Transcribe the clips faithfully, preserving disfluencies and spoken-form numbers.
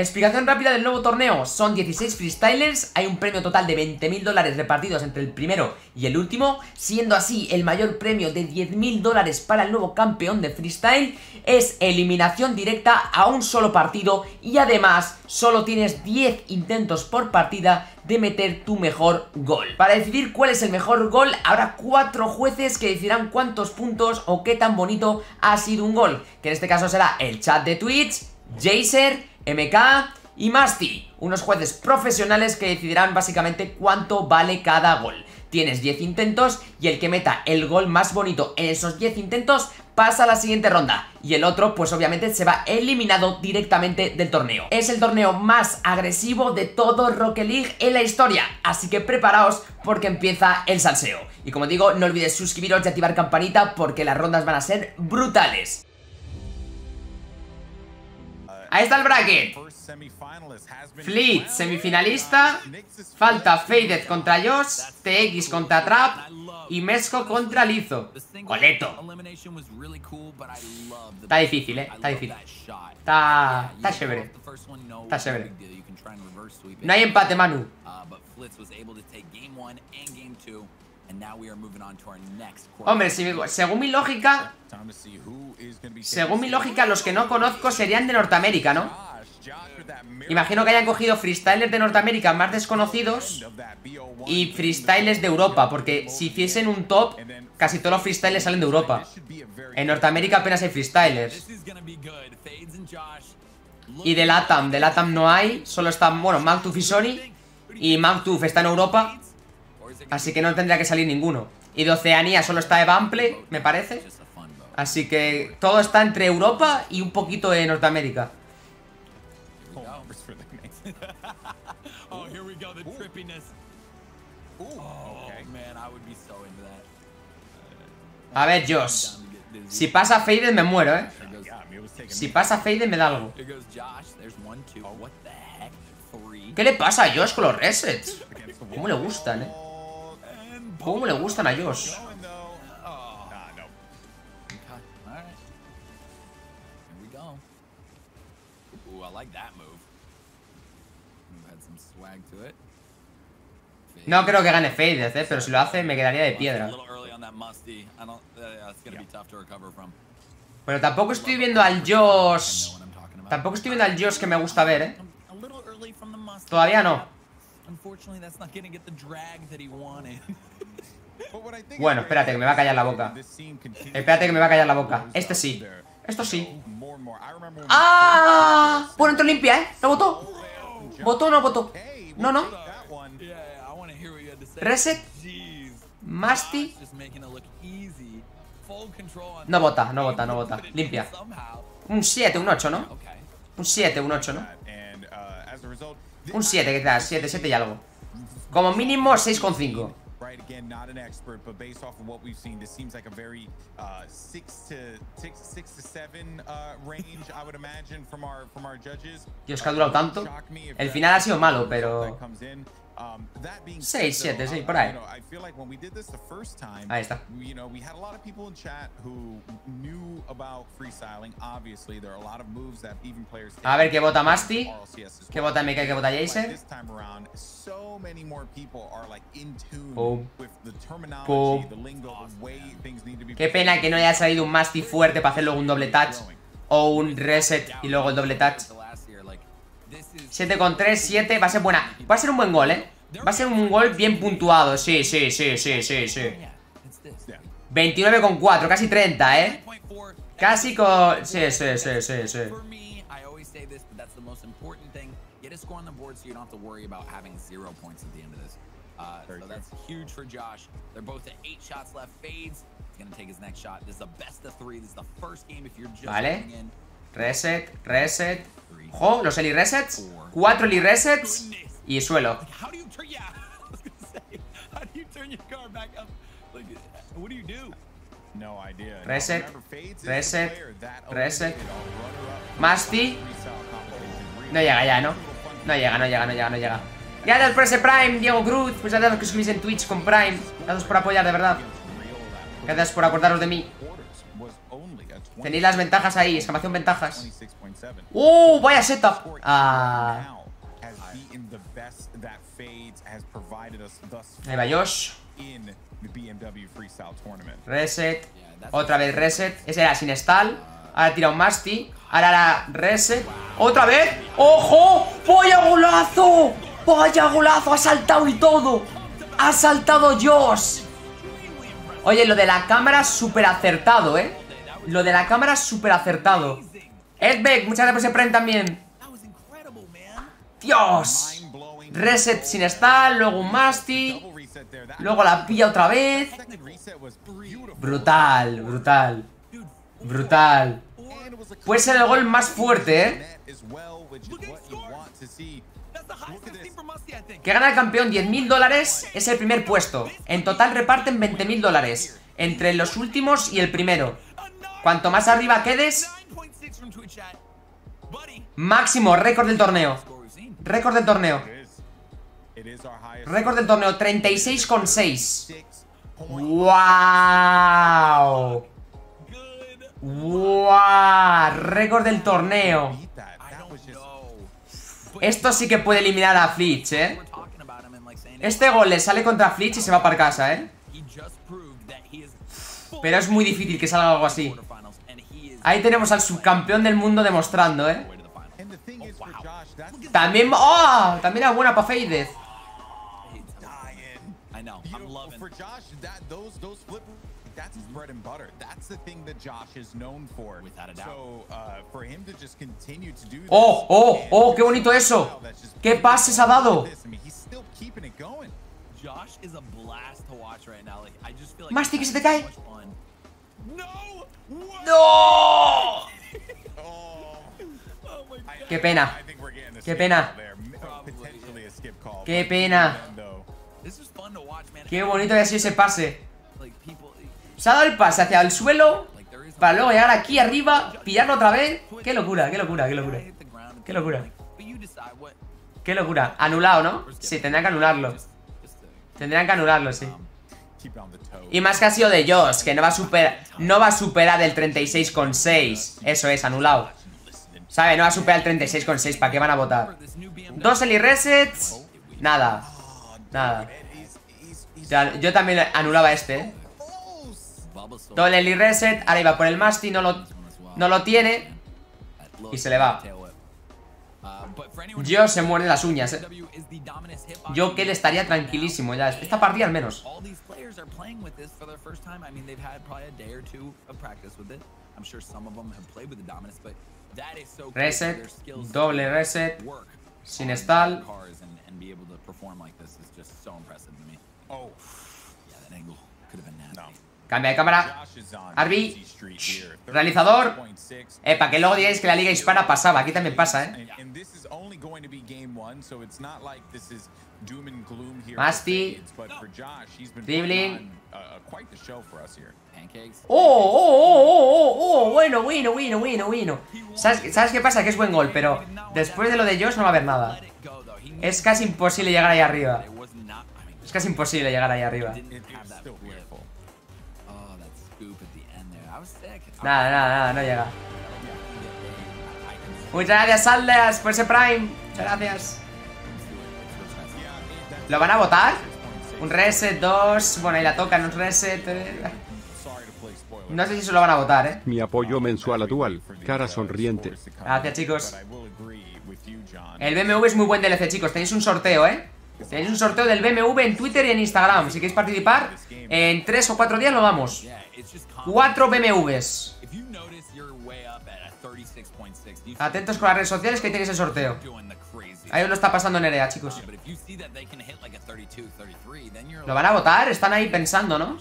Explicación rápida del nuevo torneo. Son dieciséis freestylers, hay un premio total de veinte mil dólares repartidos entre el primero y el último, siendo así el mayor premio de diez mil dólares para el nuevo campeón de freestyle. Es eliminación directa a un solo partido y además solo tienes diez intentos por partida de meter tu mejor gol. Para decidir cuál es el mejor gol habrá cuatro jueces que decidirán cuántos puntos o qué tan bonito ha sido un gol, que en este caso será el chat de Twitch, Jaser, M K y Masti, unos jueces profesionales que decidirán básicamente cuánto vale cada gol. Tienes diez intentos y el que meta el gol más bonito en esos diez intentos pasa a la siguiente ronda, y el otro pues obviamente se va eliminado directamente del torneo. Es el torneo más agresivo de todo Rocket League en la historia, así que preparaos porque empieza el salseo. Y como digo, no olvides suscribiros y activar campanita porque las rondas van a ser brutales. Ahí está el bracket. Fleets, semifinalista. Falta Fadez contra Jxsh, T X contra Trap y Mesco contra Lizo. Coleto. Está difícil, eh. Está difícil. Está... Está chévere. Está chévere. No hay empate, Manu. Hombre, si, según mi lógica Según mi lógica los que no conozco serían de Norteamérica, ¿no? Imagino que hayan cogido freestylers de Norteamérica más desconocidos y freestylers de Europa, porque si hiciesen un top casi todos los freestylers salen de Europa. En Norteamérica apenas hay freestylers. Y de LATAM, de LATAM no hay. Solo están, bueno, Maktoub y Sony. Y Maktoub está en Europa, así que no tendría que salir ninguno. Y de Oceanía solo está Evample, me parece. Así que todo está entre Europa y un poquito de Norteamérica. A ver, Jxsh. Si pasa Fadez me muero, eh. Si pasa Fadez me da algo. ¿Qué le pasa a Jxsh con los resets? ¿Cómo le gustan, eh? ¿Cómo le gustan a Jxsh? No creo que gane Fadez, eh, pero si lo hace me quedaría de piedra. Bueno, tampoco estoy viendo al Jxsh. Tampoco estoy viendo al Jxsh que me gusta ver, eh. Todavía no. Bueno, espérate que me va a callar la boca. Espérate que me va a callar la boca. Este sí. Esto sí. ¡Ah! Bueno, entró limpia, ¿eh? ¿No votó? ¿Votó o no votó? No, no. Reset. Masti. No vota, no vota, no vota. Limpia. Un siete, un ocho, ¿no? Un siete, un ocho, ¿no? Un siete, ¿qué tal? siete, siete y algo. Como mínimo seis coma cinco. Dios, que ha durado tanto. El final ha sido malo, pero... seis, siete, seis, por ahí. Ahí está. A ver qué vota Masti, qué vota M K, qué vota Jaser. Pum. Pum. Qué pena que no haya salido un Masti fuerte para hacer luego un doble touch o un reset y luego el doble touch. siete con tres, siete, va a ser buena. Va a ser un buen gol, eh. Va a ser un gol bien puntuado, sí, sí, sí, sí, sí, sí. veintinueve con cuatro, casi treinta, eh. Casi con... Sí, sí, sí, sí, sí. Vale. Reset, reset. Jo, los early resets. Cuatro early resets y suelo. Reset, reset, reset. Masti. No llega ya, ¿no? No llega, no llega, no llega, no llega. Gracias por ese Prime, Diego Cruz. Pues gracias a los que subís en Twitch con Prime. Gracias por apoyar, de verdad. Gracias por acordaros de mí. Tenéis las ventajas ahí, exclamación ventajas. ¡Uh! ¡Vaya setup! Ah. Ahí va Josh. Reset. Otra vez reset. Ese era sin stall. Ahora tira un Masti. Ahora la reset. ¡Otra vez! ¡Ojo! ¡Vaya golazo! ¡Vaya golazo! ¡Ha saltado y todo! ¡Ha saltado Josh! Oye, lo de la cámara súper acertado, ¿eh? Lo de la cámara súper acertado. Edbeck, muchas gracias por ese prem también. ¡Dios! Reset sin estar, luego un Masti. Luego la pilla otra vez. Brutal, brutal. Brutal. Puede ser el gol más fuerte, ¿eh? Que gana el campeón diez mil dólares. Es el primer puesto. En total reparten veinte mil dólares entre los últimos y el primero. Cuanto más arriba quedes, máximo récord del torneo. Récord del torneo. Récord del torneo treinta y seis coma seis. ¡Wow! ¡Wow! Récord del torneo. Esto sí que puede eliminar a Flitz, ¿eh? Este gol le sale contra Flitz y se va para casa, ¿eh? Pero es muy difícil que salga algo así. Ahí tenemos al subcampeón del mundo demostrando, ¿eh? También... ¡Oh! También era buena para Fadez. ¡Oh! ¡Oh! ¡Oh! ¡Qué bonito eso! ¡Qué pases ha dado! Masti, que se te cae. ¡No! ¡Qué pena! ¡Qué pena! ¡Qué pena! ¡Qué bonito que ha sido ese pase! Se ha dado el pase hacia el suelo para luego llegar aquí arriba, pillarlo otra vez. ¡Qué locura, qué locura, qué locura! ¡Qué locura! ¡Qué locura! Anulado, ¿no? Sí, tendrían que anularlo. Tendrían que anularlo, sí. Y más que ha sido de Josh, que no va a superar, no va a superar el treinta y seis coma seis. Eso es, anulado. ¿Sabe? No va a superar el treinta y seis coma seis. ¿Para qué van a votar? Dos early resets. Nada. Nada. O sea, yo también anulaba este, ¿eh? Todo el early reset. Ahora iba por el Masti. No lo, no lo tiene. Y se le va. Yo se muerde las uñas, ¿eh? Yo que él estaría tranquilísimo ya. Esta partida al menos. Reset, doble reset, sin stall. Cambia de cámara. Arby, realizador. Eh, para que luego digáis que la liga hispana pasaba. Aquí también pasa, eh. Masti, dribbling. ¡Oh, oh, oh, oh, oh! Bueno, bueno, bueno, bueno, bueno. ¿Sabes, ¿Sabes qué pasa? Que es buen gol, pero después de lo de Josh no va a haber nada. Es casi imposible llegar ahí arriba. Es casi imposible llegar ahí arriba. Nada, nada, nada, no llega. Muchas gracias, Aldas, por ese Prime. Muchas gracias. ¿Lo van a votar? Un reset, dos. Bueno, ahí la tocan, un reset. No sé si eso lo van a votar, eh. Mi apoyo mensual actual. Cara sonriente. Gracias, chicos. El B M W es muy buen D L C, chicos. Tenéis un sorteo, eh. Tenéis un sorteo del B M W en Twitter y en Instagram. Si queréis participar, en tres o cuatro días lo damos. Cuatro B M Ws. Atentos con las redes sociales que ahí tenéis el sorteo. Ahí os lo está pasando Nerea, chicos. ¿Lo van a votar? Están ahí pensando, ¿no?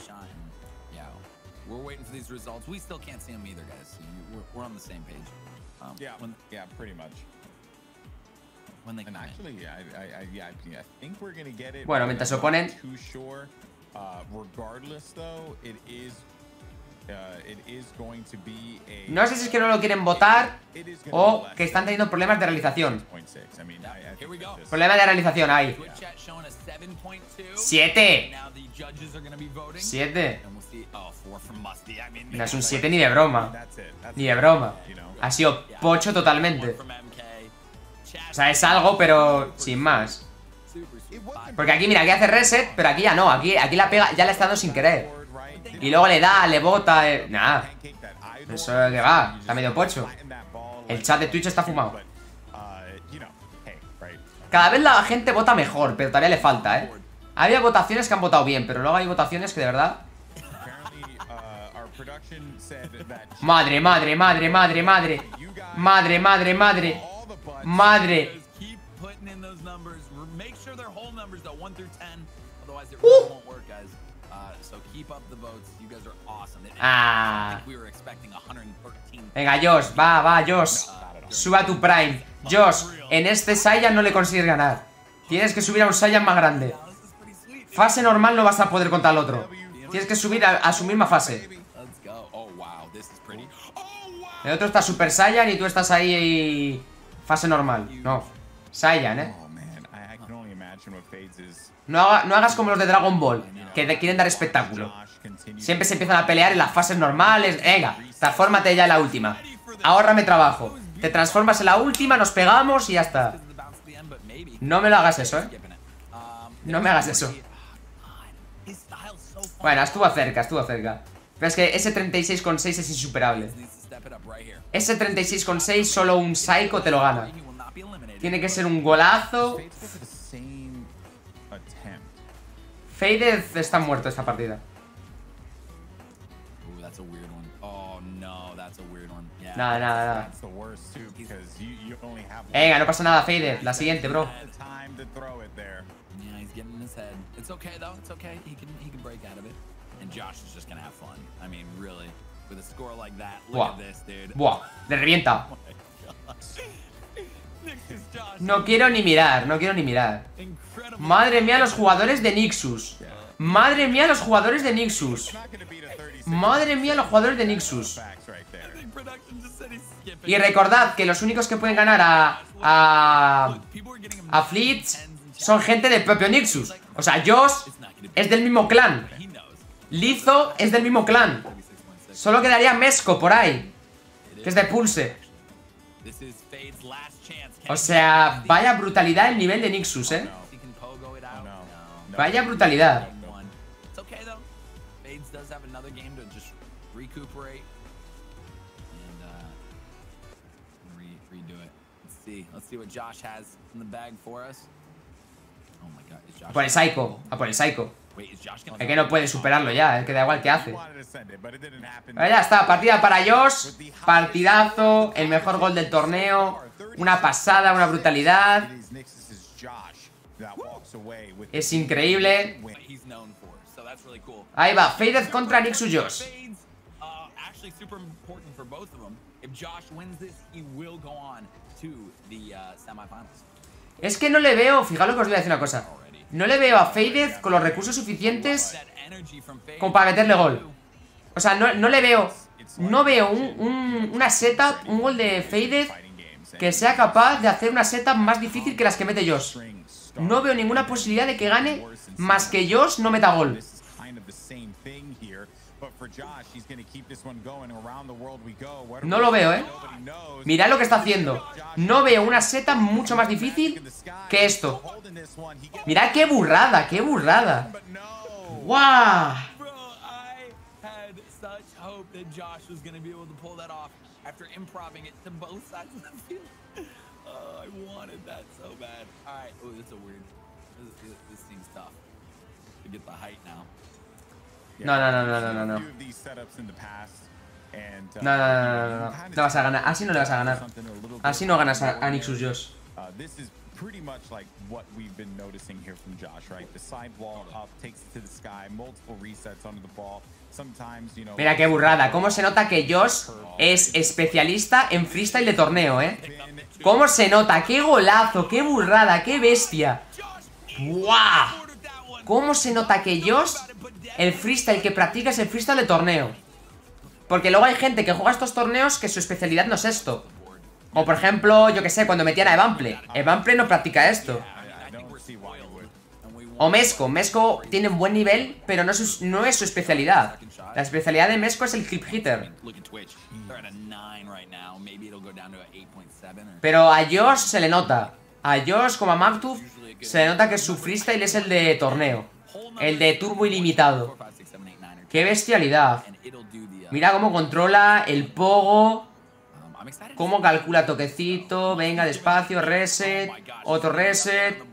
Bueno, mientras se oponen. No sé si es que no lo quieren votar o que están teniendo problemas de realización. Problema de realización ahí. ¡Siete! ¡Siete! No es un siete ni de broma. Ni de broma. Ha sido pocho totalmente. O sea, es algo, pero sin más. Porque aquí, mira, aquí hace reset, pero aquí ya no. Aquí, aquí la pega, ya la está dando sin querer. Y luego le da, le bota. Eh. Nada. Eso que va, está medio pocho. El chat de Twitch está fumado. Cada vez la gente vota mejor, pero todavía le falta, eh. Había votaciones que han votado bien, pero luego hay votaciones que de verdad. Madre, madre, madre, madre, madre. Madre, madre, madre. Madre. Uh. Ah. Venga, Josh, va, va, Josh. Suba tu Prime. Josh, en este Saiyan no le consigues ganar. Tienes que subir a un Saiyan más grande. Fase normal no vas a poder contra el otro. Tienes que subir a, a su misma fase. El otro está Super Saiyan y tú estás ahí y... fase normal. No, Saiyan, eh. No, haga, no hagas como los de Dragon Ball, que te quieren dar espectáculo. Siempre se empiezan a pelear en las fases normales. Venga, transfórmate ya en la última. Ahórrame trabajo. Te transformas en la última, nos pegamos y ya está. No me lo hagas eso, eh. No me hagas eso. Bueno, estuvo cerca, estuvo cerca. Pero es que ese treinta y seis coma seis es insuperable. Ese treinta y seis coma seis solo un psycho te lo gana. Tiene que ser un golazo. Fadez está muerto esta partida. Nada, nada, nada. Venga, no pasa nada, Fadez. La siguiente, bro. Buah. Buah, le revienta. No quiero ni mirar, no quiero ni mirar. Madre mía los jugadores de Nixus. Madre mía los jugadores de Nixus. Madre mía los jugadores de Nixus. Y recordad que los únicos que pueden ganar a a, a Flitz son gente del propio Nixus. O sea, Josh es del mismo clan. Lizo es del mismo clan. Solo quedaría Mesco por ahí, que es de Pulse. O sea, vaya brutalidad el nivel de Nixus, eh. Vaya brutalidad. A por el psycho, a por el psycho. Es que no puede superarlo ya, es que da igual que hace. Pero ya está, partida para Josh. Partidazo, el mejor gol del torneo. Una pasada, una brutalidad. Es increíble. Ahí va, Fadez contra Nixus Josh. Es que no le veo, fijaros que os voy a decir una cosa. No le veo a Fadez con los recursos suficientes como para meterle gol. O sea, no, no le veo. No veo un, un, una setup, un gol de Fadez que sea capaz de hacer una setup más difícil que las que mete Josh. No veo ninguna posibilidad de que gane más que Josh no meta gol. No lo veo, eh. Mirad lo que está haciendo. No veo una seta mucho más difícil que esto. Mirad qué burrada, qué burrada. ¡Guau! No, no, no, no, no, no, no. No, no, no, no, no vas a ganar. Así no le vas a ganar. Así no ganas a, a Nixus Josh. Mira qué burrada. Cómo se nota que Josh es especialista en freestyle de torneo, eh. Cómo se nota. Qué golazo, qué burrada, qué bestia. ¡Guau! Cómo se nota que Josh... el freestyle que practica es el freestyle de torneo. Porque luego hay gente que juega estos torneos que su especialidad no es esto. O por ejemplo, yo que sé, cuando metían a Evample. Evample no practica esto. O Mesco. Mesco tiene un buen nivel, pero no es su, no es su especialidad. La especialidad de Mesco es el clip hitter. Pero a Josh se le nota. A Josh como a Maktoub se le nota que su freestyle es el de torneo. El de turbo ilimitado. ¡Qué bestialidad! Mira cómo controla el pogo. Cómo calcula toquecito. Venga, despacio, reset. Otro reset.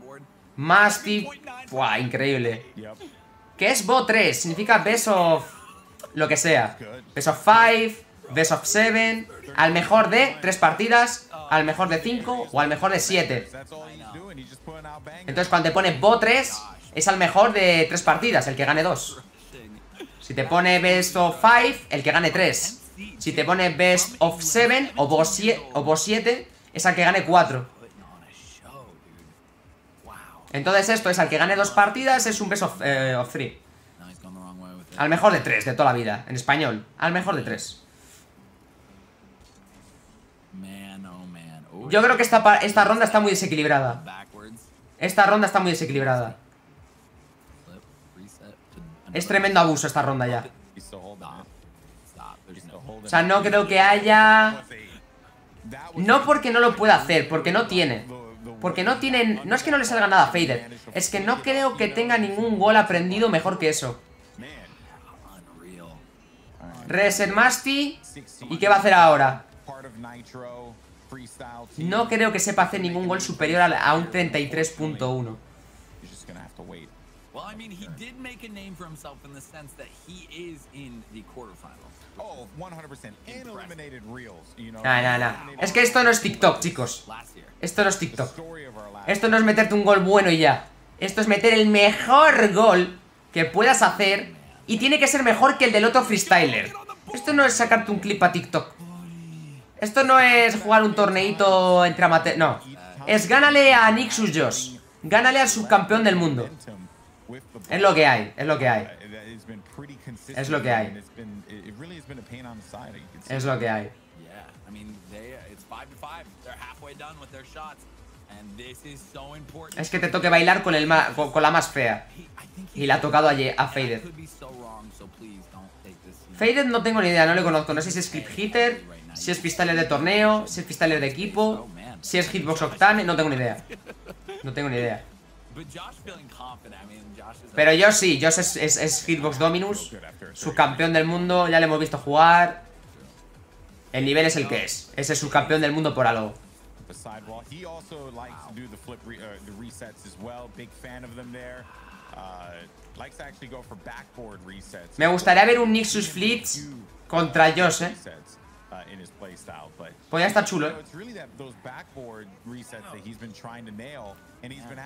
Masti. ¡Buah! Increíble. ¿Qué es B O tres? Significa best of... lo que sea. Best of five, best of seven. Al mejor de tres partidas, al mejor de cinco o al mejor de siete. Entonces cuando te pone B O tres es al mejor de tres partidas, el que gane dos. Si te pone best of five, el que gane tres. Si te pone best of seven o B O siete es al que gane cuatro. Entonces esto es al que gane dos partidas, es un best of three. Eh, al mejor de tres, de toda la vida, en español. Al mejor de tres. Yo creo que esta, esta ronda está muy desequilibrada. Esta ronda está muy desequilibrada. Es tremendo abuso esta ronda ya. O sea, no creo que haya... No porque no lo pueda hacer, porque no tiene... Porque no tienen... No es que no le salga nada a Faded. Es que no creo que tenga ningún gol aprendido mejor que eso. Reset Masti. ¿Y qué va a hacer ahora? No creo que sepa hacer ningún gol superior a un treinta y tres punto uno. Nah, nah, nah. Es que esto no es TikTok, chicos. Esto no es TikTok. Esto no es meterte un gol bueno y ya. Esto es meter el mejor gol que puedas hacer. Y tiene que ser mejor que el del otro freestyler. Esto no es sacarte un clip a TikTok. Esto no es jugar un torneito entre amateurs. No. Es gánale a Nixus Josh. Gánale al subcampeón del mundo. Es lo que hay, es lo que hay. Es lo que hay. Es lo que hay. Es que te toque bailar con, el ma con, con la más fea. Y la ha tocado a, a Faded. Faded no tengo ni idea, no le conozco. No sé si es clip hitter, si es freestyler de torneo, si es freestyler de equipo, si es Hitbox Octane, no tengo ni idea. No tengo ni idea. Pero yo sí, Josh es, es, es Hitbox Dominus, subcampeón del mundo, ya le hemos visto jugar. El nivel es el que es, ese es subcampeón del mundo por algo. Me gustaría ver un Nixus Flitz contra Josh, eh. Podría estar chulo, ¿eh?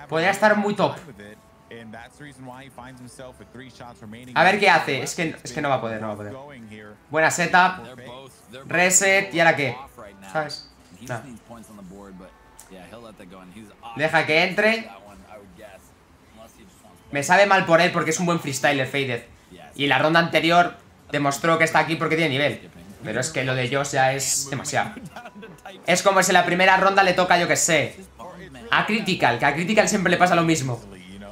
Podría estar muy top. A ver qué hace. Es que, es que no va a poder, no va a poder. Buena setup. Reset. ¿Y ahora qué? ¿Sabes? No. Deja que entre. Me sabe mal por él porque es un buen freestyler, Faded. Y la ronda anterior demostró que está aquí porque tiene nivel. Pero es que lo de Josh ya es demasiado. Es como si en la primera ronda le toca, yo que sé, a Critical, que a Critical siempre le pasa lo mismo.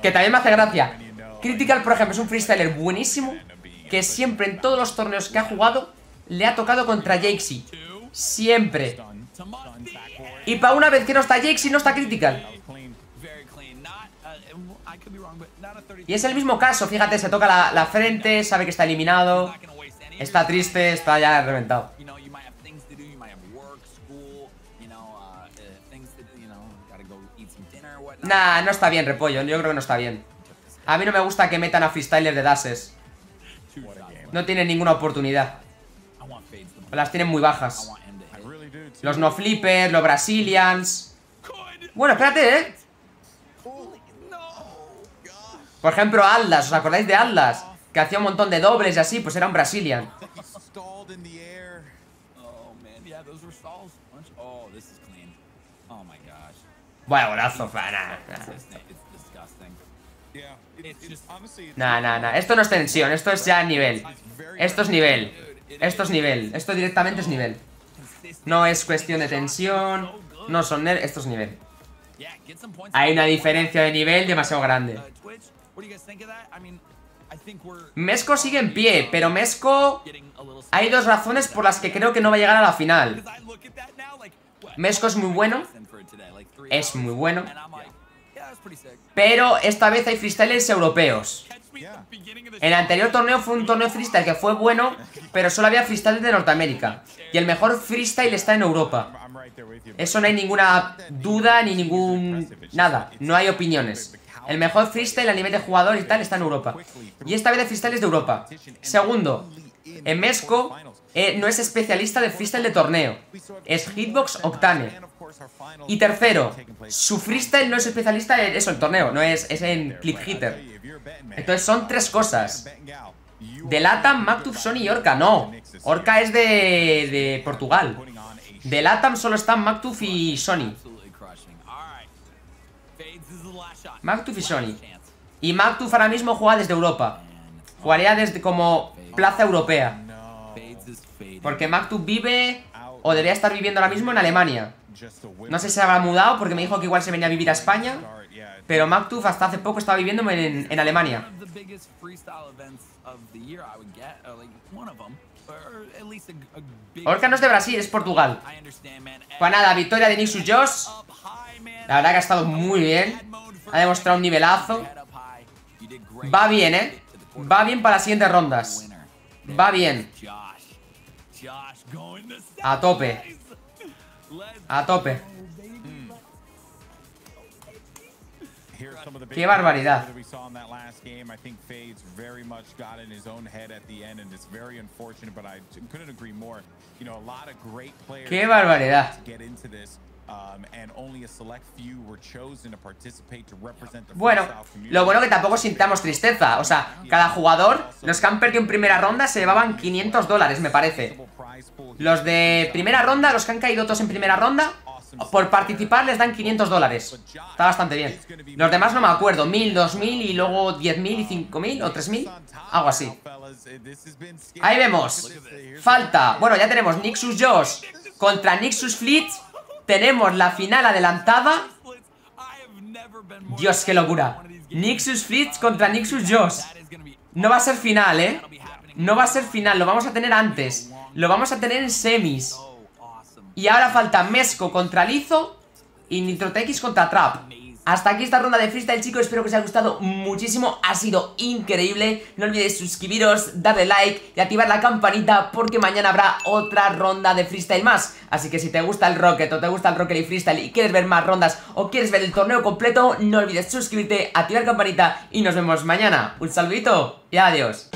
Que también me hace gracia. Critical, por ejemplo, es un freestyler buenísimo que siempre en todos los torneos que ha jugado le ha tocado contra Jxsh. Siempre. Y para una vez que no está Jxsh, no está Critical. Y es el mismo caso, fíjate, se toca la, la frente, sabe que está eliminado. Está triste, está ya reventado. Nah, no está bien, Repollo. Yo creo que no está bien. A mí no me gusta que metan a freestyler de dashes. No tienen ninguna oportunidad. Las tienen muy bajas. Los no flippers, los brasilians. Bueno, espérate, eh. Por ejemplo, Aldas. ¿Os acordáis de Aldas? Que hacía un montón de dobles y así, pues era un brasilian. Buah, golazo, fana. Nah, nah, nah. Esto no es tensión, esto es ya nivel. Esto es nivel. Esto es nivel, esto directamente es nivel. No es cuestión de tensión. No son nerfs, esto es nivel. Hay una diferencia de nivel demasiado grande. Mesco sigue en pie, pero Mesco... Hay dos razones por las que creo que no va a llegar a la final. Mesco es muy bueno. Es muy bueno. Pero esta vez hay freestylers europeos. El anterior torneo fue un torneo freestyle que fue bueno, pero solo había freestyle de Norteamérica. Y el mejor freestyle está en Europa. Eso no hay ninguna duda ni ningún... nada, no hay opiniones. El mejor freestyle a nivel de jugador y tal está en Europa. Y esta vez el freestyle es de Europa. Segundo, en Mesco eh, no es especialista de freestyle de torneo. Es Hitbox, Octane. Y tercero, su freestyle no es especialista en eso, en torneo. No es, es en clip hitter. Entonces son tres cosas. Delatam, Maktoub, Sony y Orca. No, Orca es de, de Portugal. Delatam solo están Maktoub y Sony. Maktoub y Sony. Y Maktoub ahora mismo juega desde Europa. Jugaría desde como plaza europea. Porque Maktoub vive... o debería estar viviendo ahora mismo en Alemania. No sé si se habrá mudado porque me dijo que igual se venía a vivir a España. Pero Maktoub hasta hace poco estaba viviendo en, en Alemania. Orca no es de Brasil, es Portugal. Pues nada, victoria de Nixus Josh. La verdad que ha estado muy bien. Ha demostrado un nivelazo. Va bien, eh. Va bien para las siguientes rondas. Va bien. A tope. A tope. Qué barbaridad. Qué barbaridad. Bueno, lo bueno que tampoco sintamos tristeza. O sea, cada jugador, los que han perdido en primera ronda se llevaban quinientos dólares, me parece. Los de primera ronda, los que han caído todos en primera ronda, por participar les dan quinientos dólares. Está bastante bien. Los demás no me acuerdo, mil, dos mil y luego diez mil y cinco mil o tres mil. Algo así. Ahí vemos. Falta, bueno, ya tenemos Nixus Josh contra Nixus Flitz. Tenemos la final adelantada. Dios, qué locura. Nixus Flitz contra Nixus Josh. No va a ser final, eh. No va a ser final, lo vamos a tener antes. Lo vamos a tener en semis. Y ahora falta Mesco contra Lizo y Nitrotex contra Trap. Hasta aquí esta ronda de freestyle, chicos. Espero que os haya gustado muchísimo. Ha sido increíble. No olvidéis suscribiros, darle like y activar la campanita porque mañana habrá otra ronda de freestyle más. Así que si te gusta el Rocket o te gusta el Rocket League Freestyle y quieres ver más rondas o quieres ver el torneo completo, no olvides suscribirte, activar la campanita y nos vemos mañana. Un saludito y adiós.